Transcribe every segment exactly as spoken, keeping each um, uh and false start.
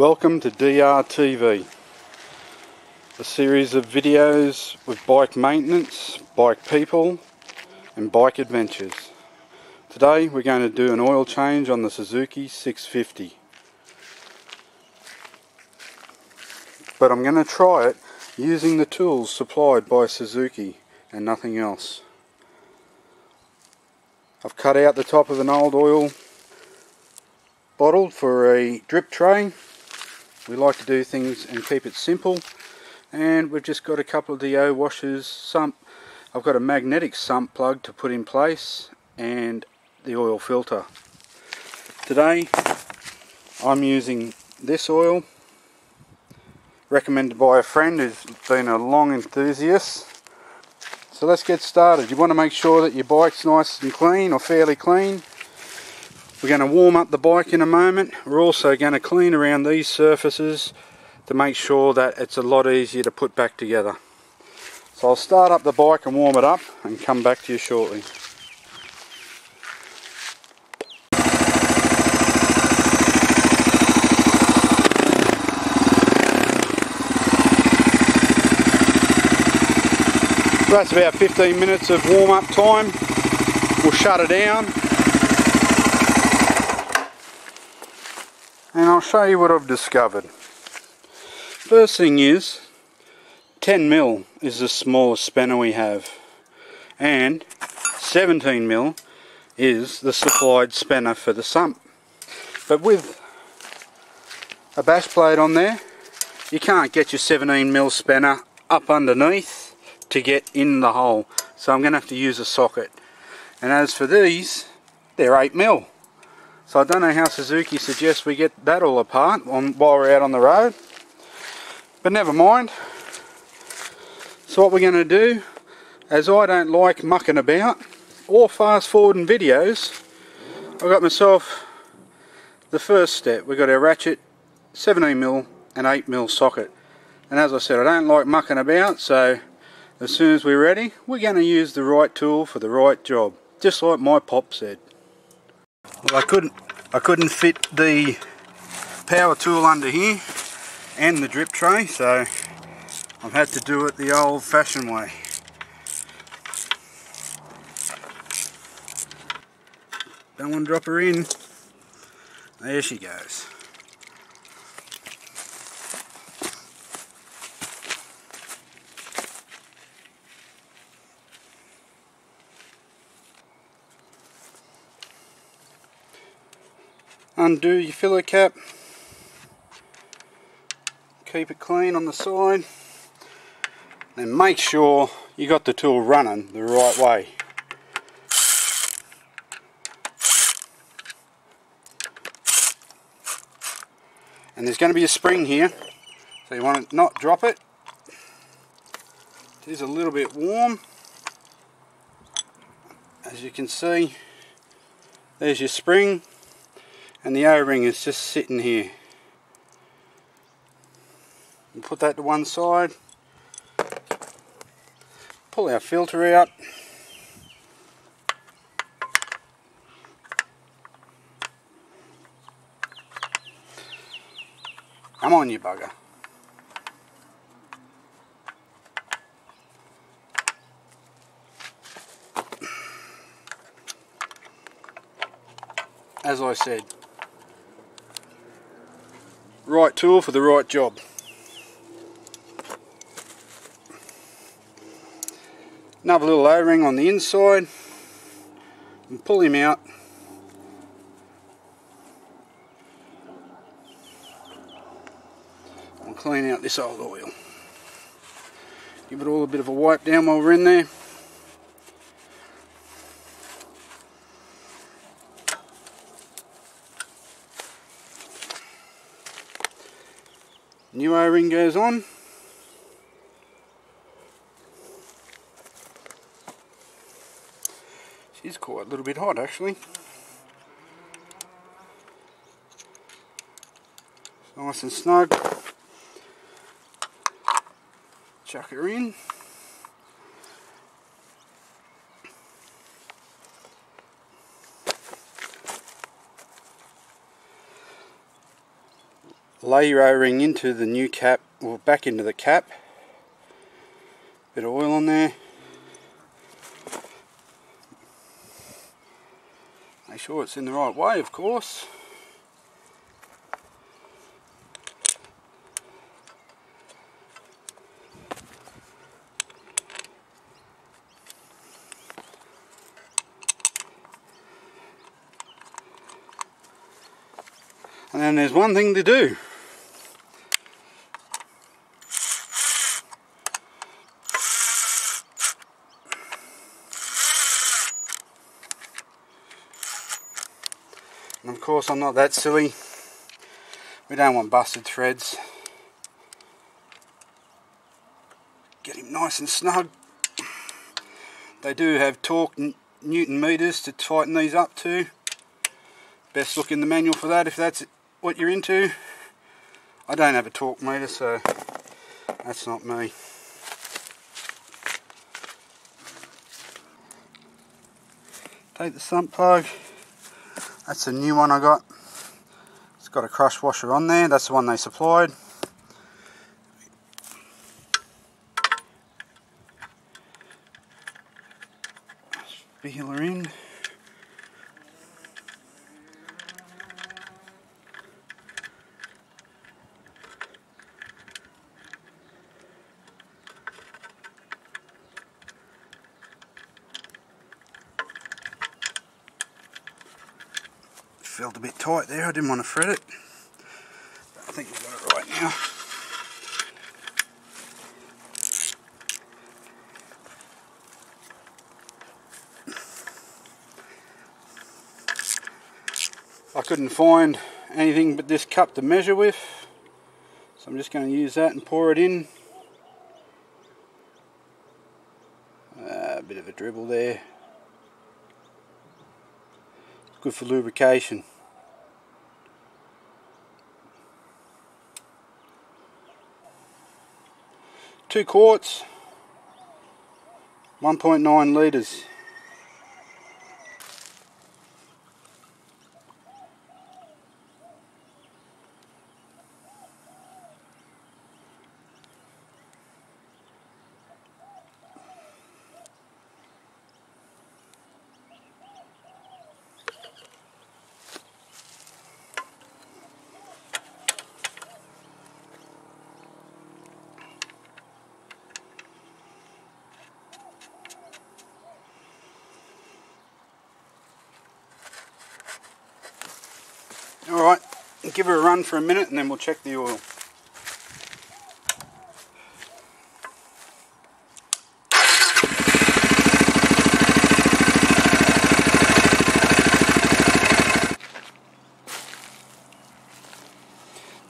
Welcome to D R T V, a series of videos with bike maintenance, bike people and bike adventures. Today we're going to do an oil change on the Suzuki six fifty. But I'm going to try it using the tools supplied by Suzuki and nothing else. I've cut out the top of an old oil bottle for a drip tray. We like to do things and keep it simple, and we've just got a couple of D O washers, sump. I've got a magnetic sump plug to put in place and the oil filter. Today I'm using this oil, recommended by a friend who's been a long enthusiast. So let's get started. You want to make sure that your bike's nice and clean, or fairly clean. We're going to warm up the bike in a moment. We're also going to clean around these surfaces to make sure that it's a lot easier to put back together. So I'll start up the bike and warm it up and come back to you shortly. So that's about fifteen minutes of warm up time. We'll shut it down. And I'll show you what I've discovered. First thing is, ten mil is the smallest spanner we have, and seventeen mil is the supplied spanner for the sump. But with a bash plate on there, you can't get your seventeen mil spanner up underneath to get in the hole, so I'm going to have to use a socket. And as for these, they're eight mil. So I don't know how Suzuki suggests we get that all apart on, while we're out on the road, but never mind. So what we're going to do, as I don't like mucking about or fast forwarding videos, I've got myself the first step. We've got our ratchet, seventeen mil and eight mil socket. And as I said, I don't like mucking about, so as soon as we're ready, we're going to use the right tool for the right job, just like my pop said. Well, I couldn't, I couldn't fit the power tool under here and the drip tray, so I've had to do it the old-fashioned way. Don't want to drop her in. There she goes. Undo your filler cap, keep it clean on the side, and make sure you got the tool running the right way. And there's going to be a spring here, so you want to not drop it. It is a little bit warm, as you can see. There's your spring. And the O-ring is just sitting here. We'll put that to one side. Pull our filter out. Come on, you bugger. As I said, right tool for the right job. Another little O-ring on the inside, and pull him out. I'll clean out this old oil. Give it all a bit of a wipe down while we're in there. New O-ring goes on. She's quite a little bit hot actually. Nice and snug. Chuck her in. lay o-ring into the new cap, or back into the cap. Bit of oil on there. Make sure it's in the right way, of course. And then there's one thing to do. And of course, I'm not that silly. We don't want busted threads. Get him nice and snug. They do have torque newton meters to tighten these up to. Best look in the manual for that if that's what you're into. I don't have a torque meter, so that's not me. Take the sump plug. That's a new one I got. It's got a crush washer on there. That's the one they supplied. Spiller in. Felt a bit tight there, I didn't want to fret it. But I think we've got it right now. I couldn't find anything but this cup to measure with, so I'm just going to use that and pour it in. Uh, a bit of a dribble there. Good for lubrication. Two quarts, one point nine litres. Alright, give her a run for a minute and then we'll check the oil.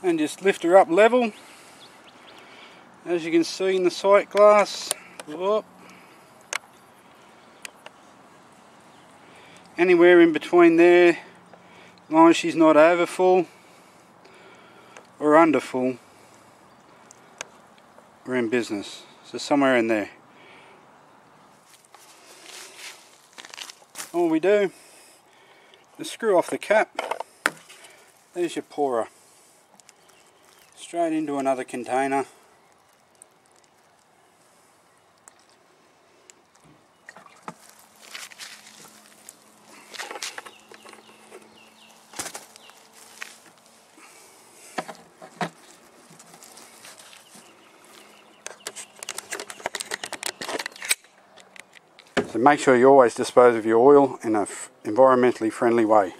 And just lift her up level. As you can see in the sight glass. Whoop. Anywhere in between there. As long as she's not over full or under full, we're in business. So somewhere in there. All we do is screw off the cap. There's your pourer. Straight into another container. So make sure you always dispose of your oil in an environmentally friendly way.